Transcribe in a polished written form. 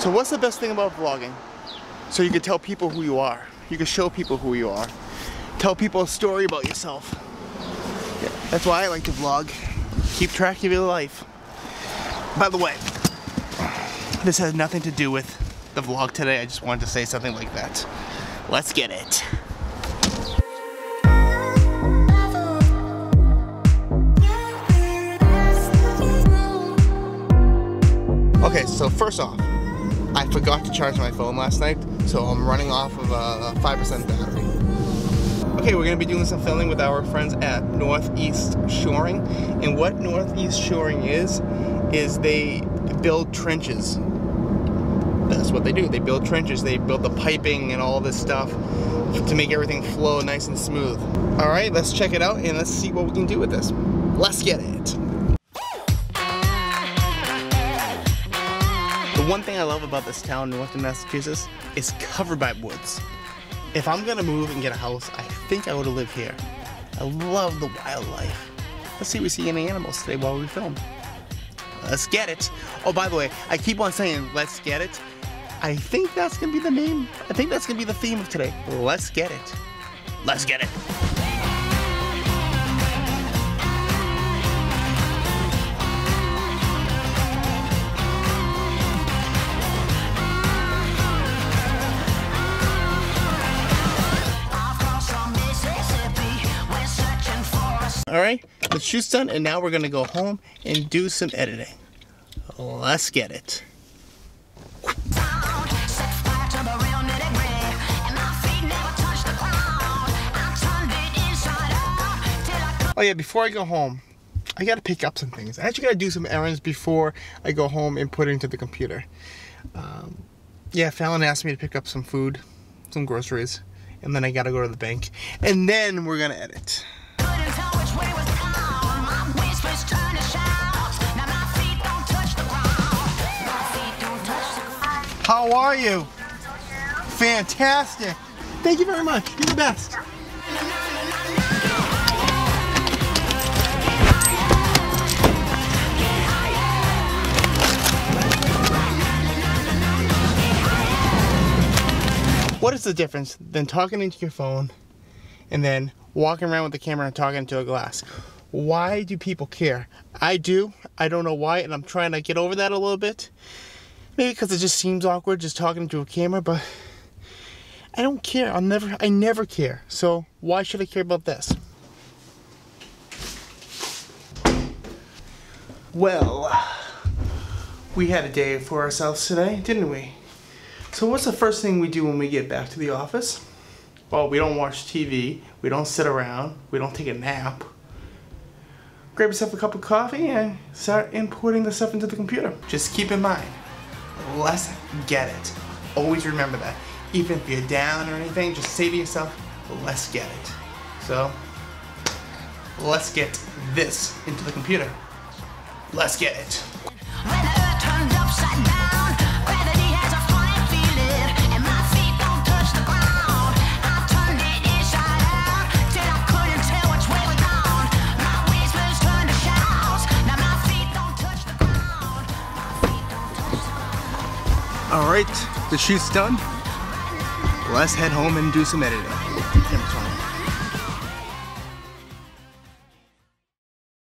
So what's the best thing about vlogging? So you can tell people who you are. You can show people who you are. Tell people a story about yourself. Yeah, that's why I like to vlog. Keep track of your life. By the way, this has nothing to do with the vlog today. I just wanted to say something like that. Let's get it. Okay, so first off, I forgot to charge my phone last night, so I'm running off of a 5% battery. Okay, we're gonna be doing some filming with our friends at Northeast Shoring, and what Northeast Shoring is they build trenches. That's what they do. They build trenches. They build the piping and all this stuff to make everything flow nice and smooth. All right, let's check it out and let's see what we can do with this. Let's get it. The one thing I love about this town, Northern Massachusetts, is covered by woods. If I'm gonna move and get a house, I think I would live here. I love the wildlife. Let's see if we see any animals today while we film. Let's get it. Oh, by the way, I keep on saying, let's get it. I think that's gonna be the name. I think that's gonna be the theme of today. Let's get it. Let's get it. Alright, the shoot's done, and now we're gonna go home and do some editing. Let's get it. Oh yeah, before I go home, I gotta pick up some things. I actually gotta do some errands before I go home and put it into the computer. Yeah, Fallon asked me to pick up some food, some groceries, and then I gotta go to the bank. And then we're gonna edit. How are you? Fantastic. Thank you very much. You're the best. What is the difference than talking into your phone and then walking around with the camera and talking to a glass? Why do people care? I do. I don't know why, and I'm trying to get over that a little bit. Maybe because it just seems awkward just talking to a camera, but I don't care. I never care. So why should I care about this? Well, we had a day for ourselves today, didn't we? So what's the first thing we do when we get back to the office? Well, we don't watch TV, we don't sit around, we don't take a nap. Grab yourself a cup of coffee and start inputting the stuff into the computer. Just keep in mind, let's get it. Always remember that. Even if you're down or anything, just say to yourself, let's get it. So, let's get this into the computer. Let's get it. Alright, the shoot's done. Let's head home and do some editing.